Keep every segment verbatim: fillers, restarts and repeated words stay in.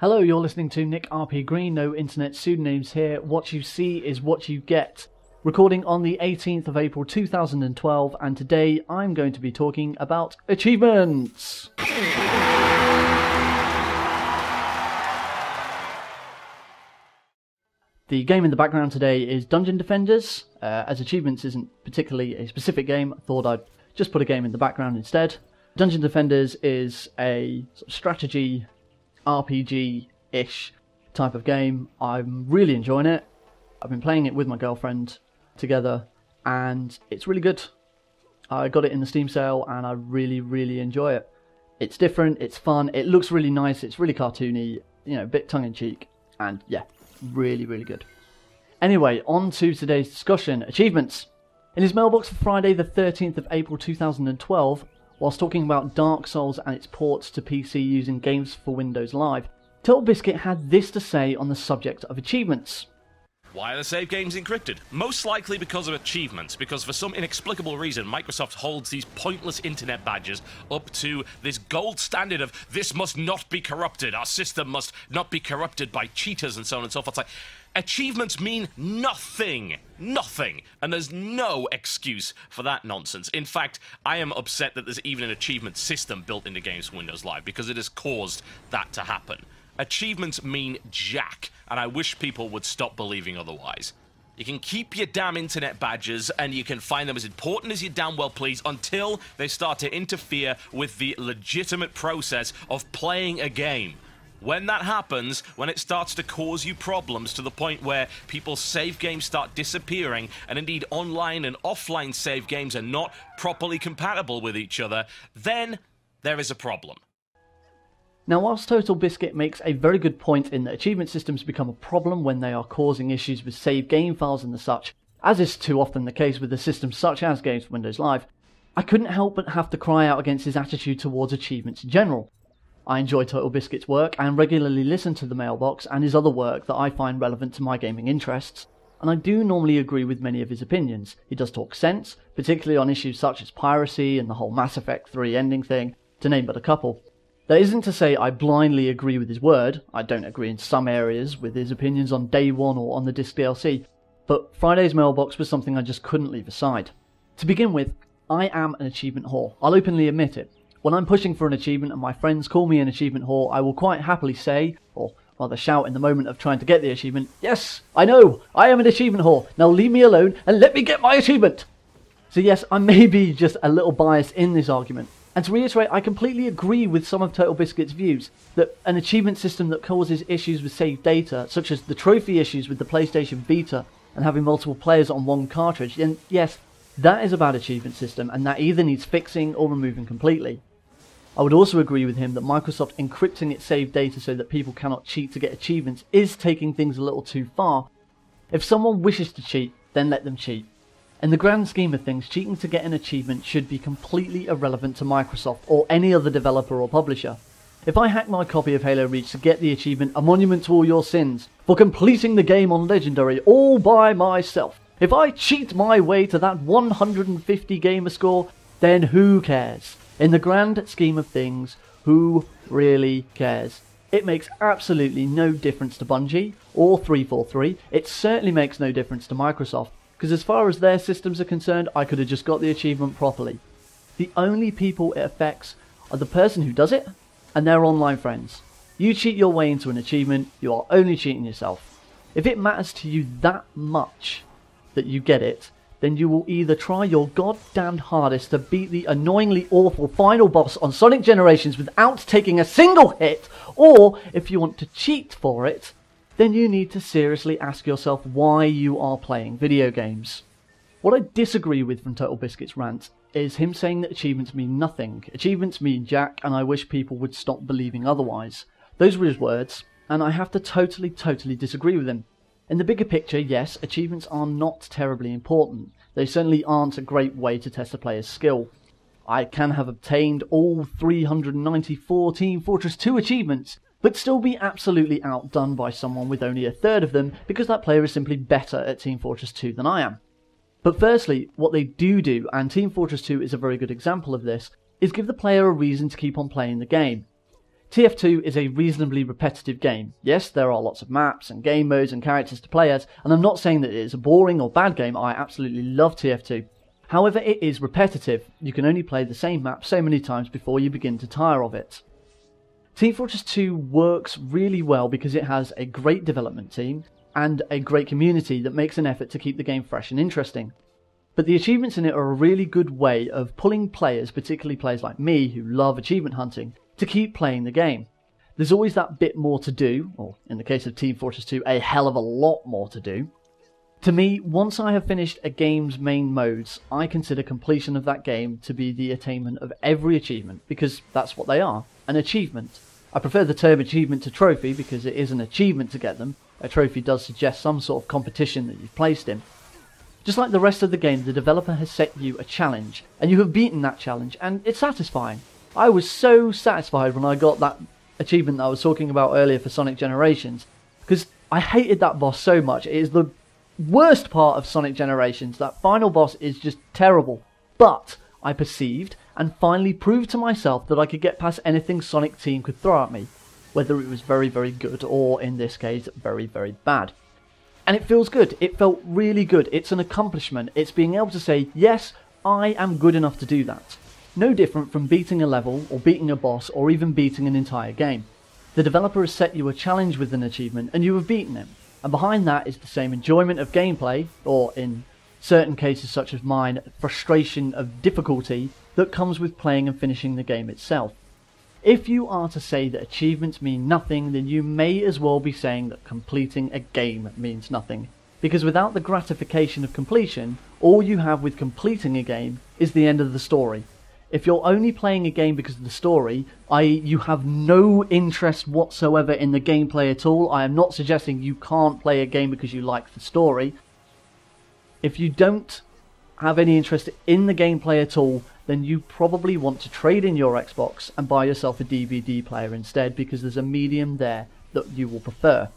Hello, you're listening to Nick R P. Green, no internet pseudonyms here. What you see is what you get. Recording on the eighteenth of April two thousand twelve, and today I'm going to be talking about achievements. The game in the background today is Dungeon Defenders. Uh, as achievements isn't particularly a specific game, I thought I'd just put a game in the background instead. Dungeon Defenders is a sort of strategy R P G-ish type of game. I'm really enjoying it. I've been playing it with my girlfriend together and it's really good. I got it in the Steam sale and I really, really enjoy it. It's different, it's fun, it looks really nice, it's really cartoony, you know, a bit tongue-in-cheek, and yeah, really, really good. Anyway, on to today's discussion, achievements. In his mailbox for Friday the thirteenth of April two thousand twelve, whilst talking about Dark Souls and its ports to P C using Games for Windows Live, TotalBiscuit had this to say on the subject of achievements. Why are the save games encrypted? Most likely because of achievements, because for some inexplicable reason Microsoft holds these pointless internet badges up to this gold standard of this must not be corrupted, our system must not be corrupted by cheaters and so on and so forth. It's like, achievements mean nothing, nothing, and there's no excuse for that nonsense. In fact, I am upset that there's even an achievement system built into Games for Windows Live, because it has caused that to happen. Achievements mean jack, and I wish people would stop believing otherwise. You can keep your damn internet badges, and you can find them as important as you damn well please until they start to interfere with the legitimate process of playing a game. When that happens, when it starts to cause you problems to the point where people's save games start disappearing, and indeed online and offline save games are not properly compatible with each other, then there is a problem. Now, whilst TotalBiscuit makes a very good point in that achievement systems become a problem when they are causing issues with save game files and the such, as is too often the case with a system such as Games for Windows Live, I couldn't help but have to cry out against his attitude towards achievements in general. I enjoy TotalBiscuit's work and regularly listen to The Mailbox and his other work that I find relevant to my gaming interests, and I do normally agree with many of his opinions. He does talk sense, particularly on issues such as piracy and the whole Mass Effect three ending thing, to name but a couple. That isn't to say I blindly agree with his word. I don't agree in some areas with his opinions on Day One or on the disc D L C, but Friday's Mailbox was something I just couldn't leave aside. To begin with, I am an achievement whore. I'll openly admit it. When I'm pushing for an achievement and my friends call me an achievement whore, I will quite happily say, or rather shout in the moment of trying to get the achievement, "Yes, I know, I am an achievement whore, now leave me alone and let me get my achievement!" So yes, I may be just a little biased in this argument. And to reiterate, I completely agree with some of TotalBiscuit's views, that an achievement system that causes issues with saved data, such as the trophy issues with the PlayStation Vita and having multiple players on one cartridge, then yes, that is a bad achievement system and that either needs fixing or removing completely. I would also agree with him that Microsoft encrypting its saved data so that people cannot cheat to get achievements is taking things a little too far. If someone wishes to cheat, then let them cheat. In the grand scheme of things, cheating to get an achievement should be completely irrelevant to Microsoft or any other developer or publisher. If I hack my copy of Halo Reach to get the achievement, "A Monument to All Your Sins," for completing the game on Legendary all by myself, if I cheat my way to that one hundred fifty gamer score, then who cares? In the grand scheme of things, who really cares? It makes absolutely no difference to Bungie or three forty-three. It certainly makes no difference to Microsoft, because as far as their systems are concerned, I could have just got the achievement properly. The only people it affects are the person who does it and their online friends. You cheat your way into an achievement, you are only cheating yourself. If it matters to you that much that you get it, then you will either try your goddamned hardest to beat the annoyingly awful final boss on Sonic Generations without taking a single hit, or if you want to cheat for it, then you need to seriously ask yourself why you are playing video games. What I disagree with from TotalBiscuit's rant is him saying that achievements mean nothing. Achievements mean jack, and I wish people would stop believing otherwise. Those were his words, and I have to totally, totally disagree with him. In the bigger picture, yes, achievements are not terribly important. They certainly aren't a great way to test a player's skill. I can have obtained all three hundred ninety-four Team Fortress two achievements, but still be absolutely outdone by someone with only a third of them because that player is simply better at Team Fortress two than I am. But firstly, what they do do, and Team Fortress two is a very good example of this, is give the player a reason to keep on playing the game. T F two is a reasonably repetitive game. Yes, there are lots of maps and game modes and characters to play as, and I'm not saying that it is a boring or bad game. I absolutely love T F two. However, it is repetitive. You can only play the same map so many times before you begin to tire of it. Team Fortress two works really well because it has a great development team and a great community that makes an effort to keep the game fresh and interesting. But the achievements in it are a really good way of pulling players, particularly players like me who love achievement hunting, to keep playing the game. There's always that bit more to do, or in the case of Team Fortress two, a hell of a lot more to do. To me, once I have finished a game's main modes, I consider completion of that game to be the attainment of every achievement, because that's what they are, an achievement. I prefer the term achievement to trophy because it is an achievement to get them. A trophy does suggest some sort of competition that you've placed in. Just like the rest of the game, the developer has set you a challenge, and you have beaten that challenge, and it's satisfying. I was so satisfied when I got that achievement that I was talking about earlier for Sonic Generations, because I hated that boss so much. It is the worst part of Sonic Generations. That final boss is just terrible. But I perceived and finally proved to myself that I could get past anything Sonic Team could throw at me, whether it was very, very good or, in this case, very, very bad. And it feels good. It felt really good. It's an accomplishment. It's being able to say, yes, I am good enough to do that. No different from beating a level, or beating a boss, or even beating an entire game. The developer has set you a challenge with an achievement, and you have beaten it. And behind that is the same enjoyment of gameplay, or in certain cases such as mine, frustration of difficulty, that comes with playing and finishing the game itself. If you are to say that achievements mean nothing, then you may as well be saying that completing a game means nothing. Because without the gratification of completion, all you have with completing a game is the end of the story. If you're only playing a game because of the story, that is you have no interest whatsoever in the gameplay at all, I am not suggesting you can't play a game because you like the story. If you don't have any interest in the gameplay at all, then you probably want to trade in your Xbox and buy yourself a D V D player instead, because there's a medium there that you will prefer.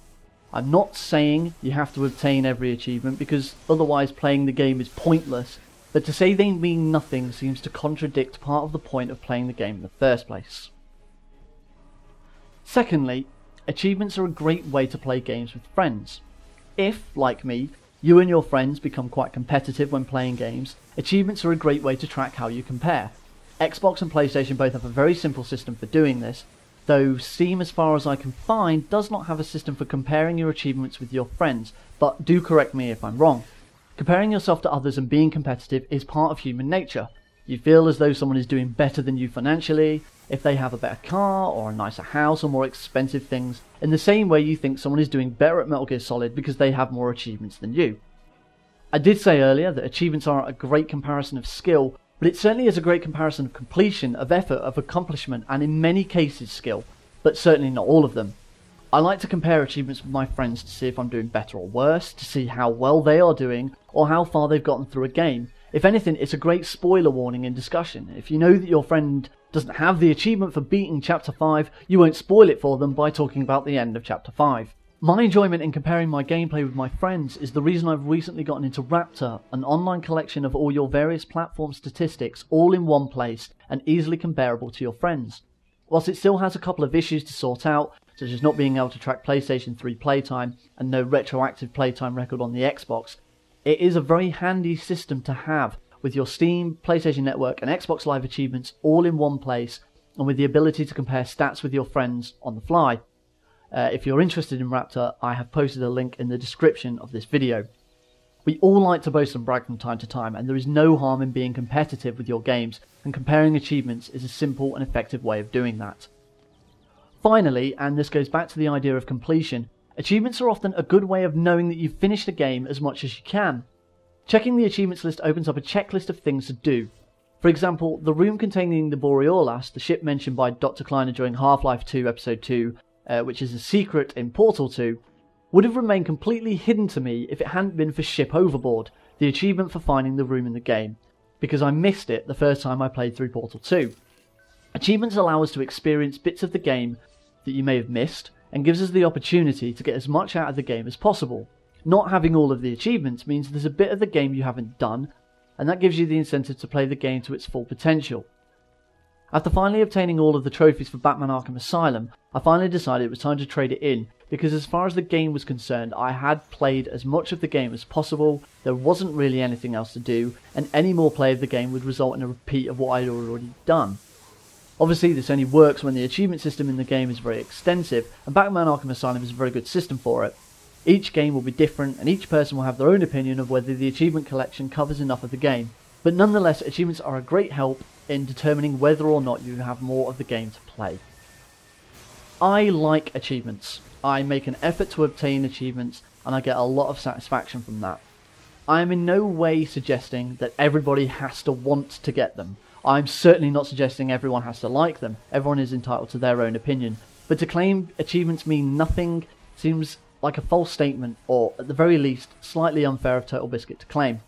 I'm not saying you have to obtain every achievement, because otherwise playing the game is pointless. But to say they mean nothing seems to contradict part of the point of playing the game in the first place. Secondly, achievements are a great way to play games with friends. If, like me, you and your friends become quite competitive when playing games, achievements are a great way to track how you compare. Xbox and PlayStation both have a very simple system for doing this, though Steam, as far as I can find, does not have a system for comparing your achievements with your friends, but do correct me if I'm wrong. Comparing yourself to others and being competitive is part of human nature. You feel as though someone is doing better than you financially, if they have a better car or a nicer house or more expensive things, in the same way you think someone is doing better at Metal Gear Solid because they have more achievements than you. I did say earlier that achievements aren't a great comparison of skill, but it certainly is a great comparison of completion, of effort, of accomplishment, and in many cases skill, but certainly not all of them. I like to compare achievements with my friends to see if I'm doing better or worse, to see how well they are doing, or how far they've gotten through a game. If anything, it's a great spoiler warning in discussion. If you know that your friend doesn't have the achievement for beating Chapter five, you won't spoil it for them by talking about the end of Chapter five. My enjoyment in comparing my gameplay with my friends is the reason I've recently gotten into Raptr, an online collection of all your various platform statistics, all in one place, and easily comparable to your friends. Whilst it still has a couple of issues to sort out, such as not being able to track PlayStation three playtime and no retroactive playtime record on the Xbox, it is a very handy system to have, with your Steam, PlayStation Network and Xbox Live achievements all in one place, and with the ability to compare stats with your friends on the fly. Uh, if you're interested in Raptr, I have posted a link in the description of this video. We all like to boast and brag from time to time, and there is no harm in being competitive with your games, and comparing achievements is a simple and effective way of doing that. Finally, and this goes back to the idea of completion, achievements are often a good way of knowing that you've finished a game as much as you can. Checking the achievements list opens up a checklist of things to do. For example, the room containing the Borealis, the ship mentioned by Doctor Kleiner during Half-Life two Episode two, uh, which is a secret in Portal two, would have remained completely hidden to me if it hadn't been for Ship Overboard, the achievement for finding the room in the game, because I missed it the first time I played through Portal two. Achievements allow us to experience bits of the game that you may have missed, and gives us the opportunity to get as much out of the game as possible. Not having all of the achievements means there's a bit of the game you haven't done, and that gives you the incentive to play the game to its full potential. After finally obtaining all of the trophies for Batman Arkham Asylum, I finally decided it was time to trade it in, because as far as the game was concerned, I had played as much of the game as possible, there wasn't really anything else to do, and any more play of the game would result in a repeat of what I had already done. Obviously this only works when the achievement system in the game is very extensive, and Batman Arkham Asylum is a very good system for it. Each game will be different, and each person will have their own opinion of whether the achievement collection covers enough of the game. But nonetheless, achievements are a great help in determining whether or not you have more of the game to play. I like achievements. I make an effort to obtain achievements, and I get a lot of satisfaction from that. I am in no way suggesting that everybody has to want to get them. I'm certainly not suggesting everyone has to like them. Everyone is entitled to their own opinion. But to claim achievements mean nothing seems like a false statement, or at the very least, slightly unfair of TotalBiscuit to claim.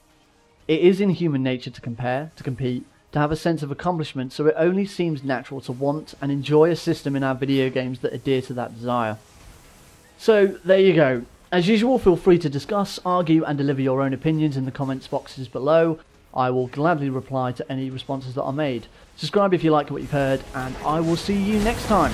It is in human nature to compare, to compete, to have a sense of accomplishment, so it only seems natural to want and enjoy a system in our video games that adhere to that desire. So there you go. As usual, feel free to discuss, argue and deliver your own opinions in the comments boxes below. I will gladly reply to any responses that are made. Subscribe if you like what you've heard, and I will see you next time.